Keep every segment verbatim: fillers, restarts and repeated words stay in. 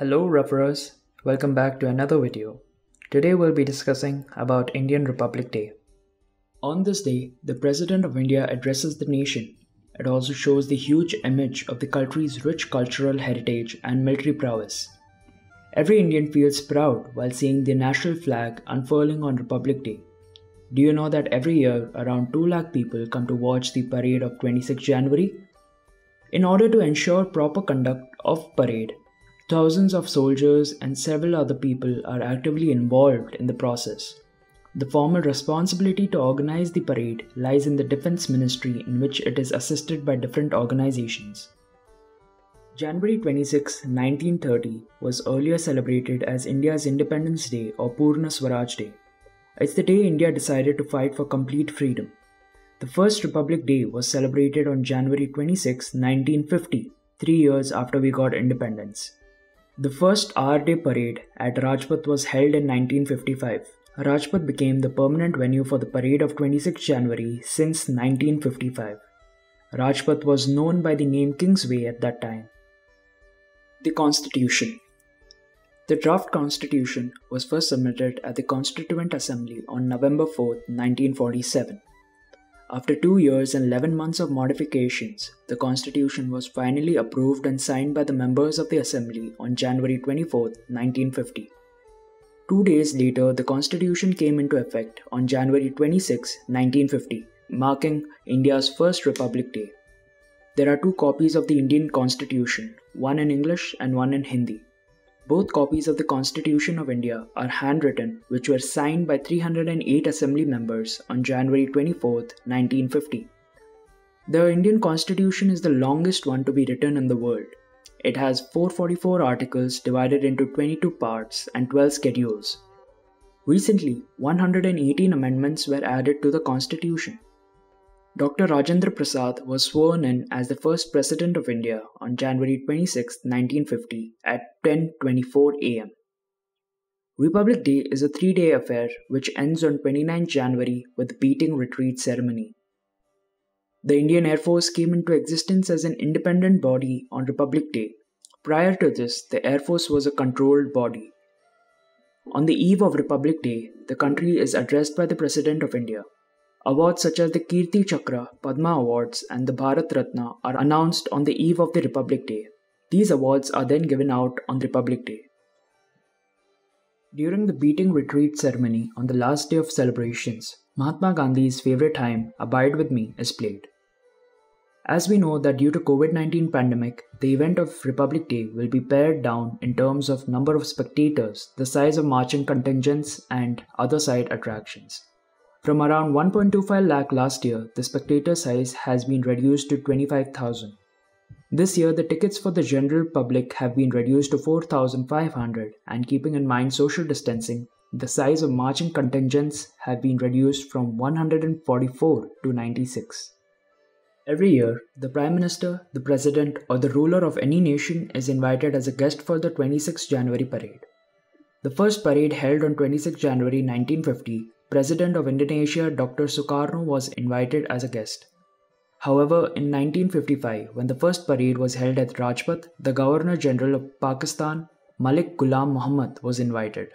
Hello referrers, welcome back to another video. Today we'll be discussing about Indian Republic Day. On this day, the President of India addresses the nation. It also shows the huge image of the country's rich cultural heritage and military prowess. Every Indian feels proud while seeing the national flag unfurling on Republic Day. Do you know that every year around two lakh people come to watch the parade of the twenty-sixth of January? In order to ensure proper conduct of parade, thousands of soldiers and several other people are actively involved in the process. The formal responsibility to organize the parade lies in the Defense Ministry, in which it is assisted by different organizations. January twenty-sixth, nineteen thirty was earlier celebrated as India's Independence Day or Purna Swaraj Day. It's the day India decided to fight for complete freedom. The first Republic Day was celebrated on January twenty-sixth, nineteen fifty, three years after we got independence. The first R Day parade at Rajpath was held in nineteen fifty-five. Rajpath became the permanent venue for the parade of the twenty-sixth of January since nineteen fifty-five. Rajpath was known by the name Kingsway at that time. The Constitution. The draft Constitution was first submitted at the Constituent Assembly on November fourth, nineteen forty-seven. After two years and eleven months of modifications, the Constitution was finally approved and signed by the members of the Assembly on January twenty-fourth, nineteen fifty. Two days later, the Constitution came into effect on January twenty-sixth, nineteen fifty, marking India's first Republic Day. There are two copies of the Indian Constitution, one in English and one in Hindi. Both copies of the Constitution of India are handwritten, which were signed by three hundred eight Assembly members on January twenty-fourth, nineteen fifty. The Indian Constitution is the longest one to be written in the world. It has four hundred forty-four articles divided into twenty-two parts and twelve schedules. Recently, one hundred eighteen amendments were added to the Constitution. Doctor Rajendra Prasad was sworn in as the first President of India on January twenty-sixth, nineteen fifty at ten twenty-four a m Republic Day is a three-day affair which ends on the twenty-ninth of January with the beating retreat ceremony. The Indian Air Force came into existence as an independent body on Republic Day. Prior to this, the Air Force was a controlled body. On the eve of Republic Day, the country is addressed by the President of India. Awards such as the Kirti Chakra, Padma Awards and the Bharat Ratna are announced on the eve of the Republic Day. These awards are then given out on Republic Day. During the beating retreat ceremony on the last day of celebrations, Mahatma Gandhi's favorite hymn, Abide With Me, is played. As we know that due to COVID nineteen pandemic, the event of Republic Day will be pared down in terms of number of spectators, the size of marching contingents and other side attractions. From around one point two five lakh last year, the spectator size has been reduced to twenty-five thousand. This year, the tickets for the general public have been reduced to four thousand five hundred, and keeping in mind social distancing, the size of marching contingents have been reduced from one hundred forty-four to ninety-six. Every year, the Prime Minister, the President or the ruler of any nation is invited as a guest for the twenty-sixth of January parade. The first parade held on the twenty-sixth of January nineteen fifty, President of Indonesia Doctor Sukarno was invited as a guest. However, in nineteen fifty-five, when the first parade was held at Rajpath, the Governor General of Pakistan, Malik Ghulam Muhammad, was invited.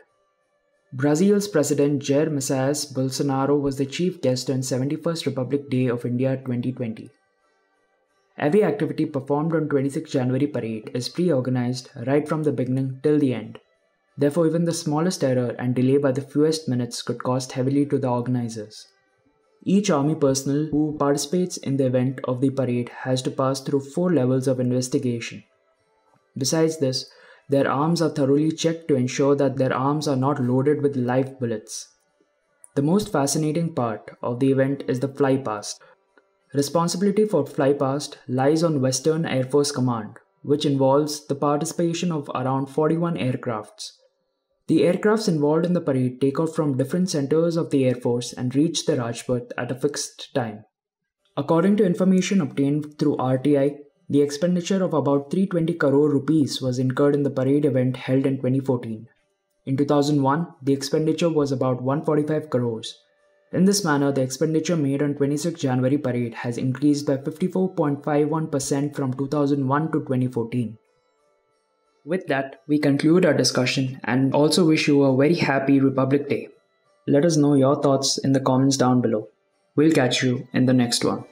Brazil's President Jair Messias Bolsonaro was the chief guest on seventy-first Republic Day of India twenty twenty. Every activity performed on the twenty-sixth of January parade is pre-organized right from the beginning till the end. Therefore, even the smallest error and delay by the fewest minutes could cost heavily to the organizers. Each army personnel who participates in the event of the parade has to pass through four levels of investigation. Besides this, their arms are thoroughly checked to ensure that their arms are not loaded with live bullets. The most fascinating part of the event is the fly past. Responsibility for fly past lies on Western Air Force Command, which involves the participation of around forty-one aircrafts. The aircrafts involved in the parade take off from different centers of the Air Force and reach the Rajpath at a fixed time. According to information obtained through R T I, the expenditure of about three hundred twenty crore rupees was incurred in the parade event held in twenty fourteen. In two thousand one, the expenditure was about one hundred forty-five crores. In this manner, the expenditure made on the twenty-sixth of January parade has increased by fifty-four point five one percent from two thousand one to twenty fourteen. With that, we conclude our discussion and also wish you a very happy Republic Day. Let us know your thoughts in the comments down below. We'll catch you in the next one.